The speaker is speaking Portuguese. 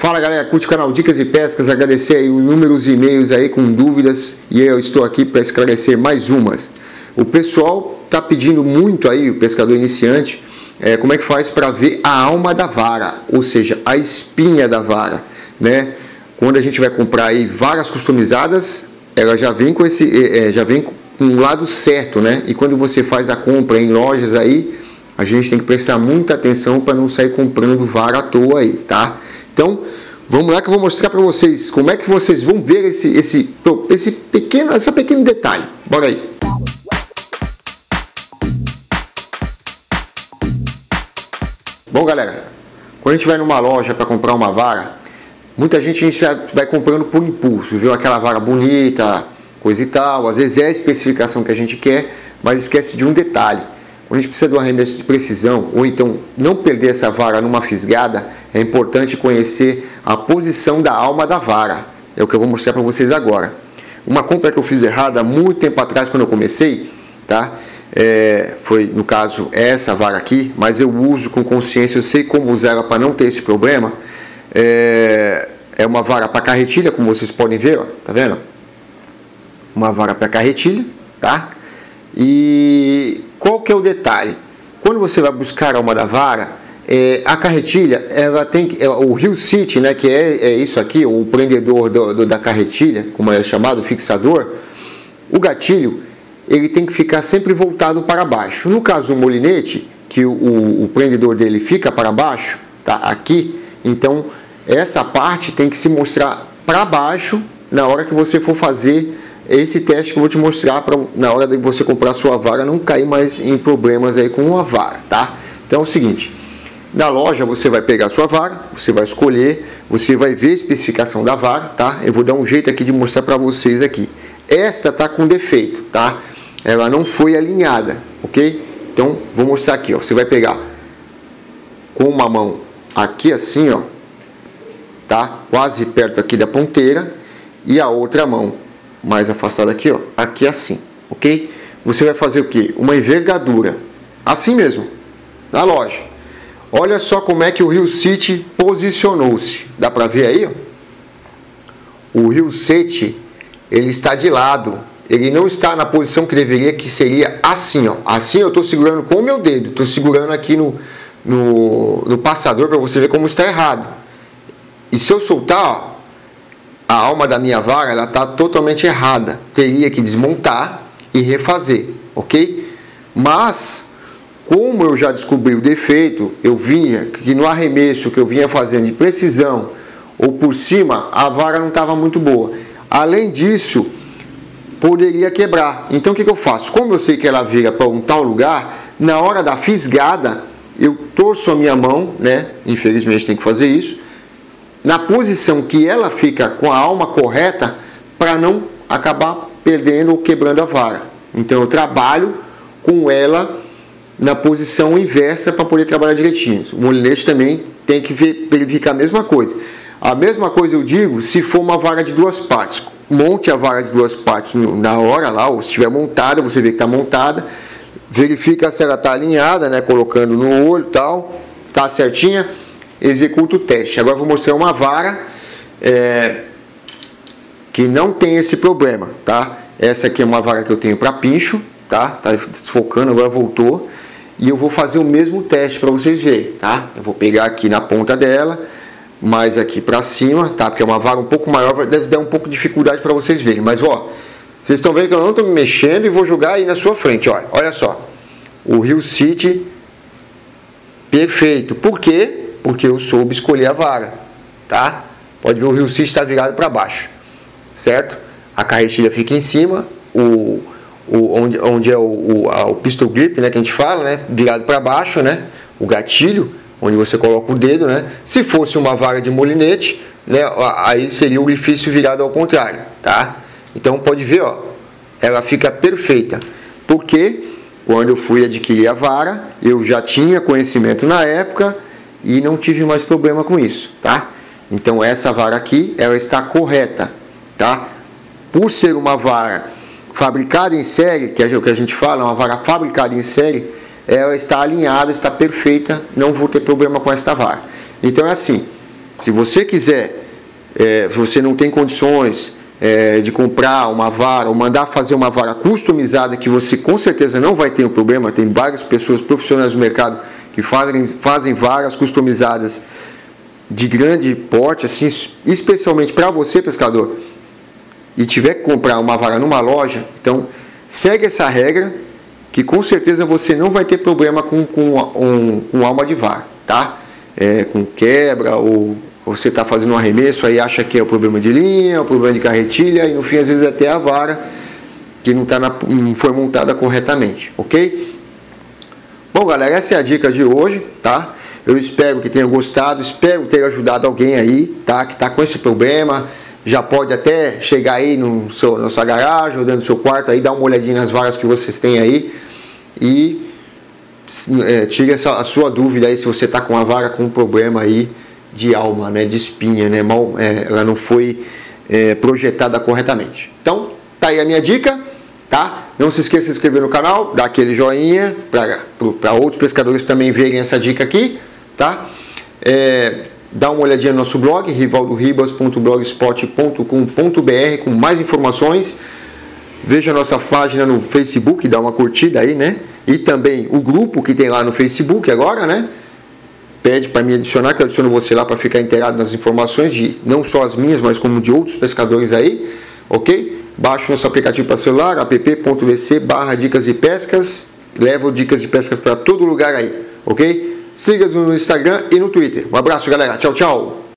Fala galera, curte o canal Dicas e Pescas, agradecer aí os números e e-mails aí com dúvidas e eu estou aqui para esclarecer mais umas. O pessoal tá pedindo muito aí, o pescador iniciante, como é que faz para ver a alma da vara, ou seja, a espinha da vara, né? Quando a gente vai comprar aí varas customizadas, ela já vem com um lado certo, né? E quando você faz a compra em lojas aí, a gente tem que prestar muita atenção para não sair comprando vara à toa aí, tá? Então, vamos lá que eu vou mostrar para vocês como é que vocês vão ver esse pequeno detalhe. Bora aí. Bom, galera, quando a gente vai numa loja para comprar uma vara, muita gente vai comprando por impulso, viu? Aquela vara bonita, coisa e tal, às vezes é a especificação que a gente quer, mas esquece de um detalhe. Quando a gente precisa de um arremesso de precisão, ou então não perder essa vara numa fisgada, é importante conhecer a posição da alma da vara. É o que eu vou mostrar para vocês agora. Uma compra que eu fiz errada muito tempo atrás, quando eu comecei, tá? Foi, no caso, essa vara aqui, mas eu uso com consciência, eu sei como usar ela para não ter esse problema. É uma vara para carretilha, como vocês podem ver, ó, tá vendo? Uma vara para carretilha, tá? E qual que é o detalhe? Quando você vai buscar a alma da vara, a carretilha, ela tem o Rio City, né, que é isso aqui, o prendedor da carretilha, como é chamado, fixador. O gatilho, ele tem que ficar sempre voltado para baixo. No caso, o molinete, que o prendedor dele fica para baixo, tá aqui, então essa parte tem que se mostrar para baixo na hora que você for fazer esse teste que eu vou te mostrar, para na hora de você comprar sua vara não cair mais em problemas aí com uma vara, tá? Então é o seguinte, na loja você vai pegar a sua vara, você vai escolher, você vai ver a especificação da vara, tá? Eu vou dar um jeito aqui de mostrar para vocês aqui. Esta tá com defeito, tá? Ela não foi alinhada, ok? Então vou mostrar aqui, ó. Você vai pegar com uma mão aqui assim, ó, tá? Quase perto aqui da ponteira e a outra mão mais afastada aqui, ó, aqui assim, ok? Você vai fazer o que? Uma envergadura, assim mesmo, na loja. Olha só como é que o Rio City posicionou-se. Dá pra ver aí, ó? O Rio City, ele está de lado, ele não está na posição que deveria, que seria assim, ó. Assim eu tô segurando com o meu dedo, tô segurando aqui no passador para você ver como está errado. E se eu soltar, ó, a alma da minha vara, ela está totalmente errada. Teria que desmontar e refazer, ok? Mas, como eu já descobri o defeito, eu vinha que no arremesso que eu vinha fazendo de precisão ou por cima, a vara não estava muito boa. Além disso, poderia quebrar. Então, o que eu faço? Como eu sei que ela vira para um tal lugar, na hora da fisgada, eu torço a minha mão, né? Infelizmente, tem que fazer isso. Na posição que ela fica com a alma correta, para não acabar perdendo ou quebrando a vara. Então eu trabalho com ela na posição inversa para poder trabalhar direitinho. O molinete também tem que verificar a mesma coisa. A mesma coisa eu digo se for uma vara de duas partes. Monte a vara de duas partes na hora lá, ou se estiver montada, você vê que está montada. Verifica se ela está alinhada, né, colocando no olho e tal, está certinha. Executa o teste. Agora eu vou mostrar uma vara que não tem esse problema, tá? Essa aqui é uma vara que eu tenho para pincho, tá? Tá desfocando, agora voltou. E eu vou fazer o mesmo teste para vocês verem, tá? Eu vou pegar aqui na ponta dela, mais aqui para cima, tá? Porque é uma vara um pouco maior, deve dar um pouco de dificuldade para vocês verem. Mas, ó, vocês estão vendo que eu não estou me mexendo e vou jogar aí na sua frente, ó. Olha só. O Rio City, perfeito. Por quê? Porque eu soube escolher a vara, tá? Pode ver, o Rio City está virado para baixo, certo? A carretilha fica em cima, onde é o pistol grip, né, que a gente fala, né? Virado para baixo, né? O gatilho, onde você coloca o dedo, né? Se fosse uma vara de molinete, né? Aí seria o orifício virado ao contrário, tá? Então pode ver, ó, ela fica perfeita, porque quando eu fui adquirir a vara, eu já tinha conhecimento na época e não tive mais problema com isso, tá? Então essa vara aqui, ela está correta, tá? Por ser uma vara fabricada em série, que é o que a gente fala, uma vara fabricada em série, ela está alinhada, está perfeita, não vou ter problema com esta vara. Então é assim, Se você quiser, você não tem condições de comprar uma vara ou mandar fazer uma vara customizada, que você com certeza não vai ter um problema, tem várias pessoas profissionais do mercado que fazem varas customizadas de grande porte, assim, especialmente para você, pescador, e tiver que comprar uma vara numa loja, então segue essa regra que com certeza você não vai ter problema com alma de vara, tá? Com quebra, ou você está fazendo um arremesso, aí acha que é o problema de linha, é o problema de carretilha, e no fim, às vezes, até a vara que não foi montada corretamente, ok? Bom, galera, essa é a dica de hoje, tá? Eu espero que tenha gostado, espero ter ajudado alguém aí, tá? Que tá com esse problema, já pode até chegar aí na sua garagem ou dentro do seu quarto, aí dar uma olhadinha nas varas que vocês têm aí e tire a sua dúvida aí se você tá com a vara com um problema aí de alma, né? De espinha, né? Ela não foi projetada corretamente. Então, tá aí a minha dica, tá? Não se esqueça de se inscrever no canal, dar aquele joinha para outros pescadores também verem essa dica aqui, tá? Dá uma olhadinha no nosso blog, rivaldoribas.blogspot.com.br, com mais informações. Veja a nossa página no Facebook, dá uma curtida aí, né? E também o grupo que tem lá no Facebook agora, né? Pede para me adicionar, que eu adiciono você lá para ficar inteirado nas informações, de não só as minhas, mas como de outros pescadores aí, ok? Baixe nosso aplicativo para celular, app.vc/dicasdepescas, leva o Dicas de Pescas para todo lugar aí, ok? Siga-nos no Instagram e no Twitter. Um abraço, galera. Tchau, tchau.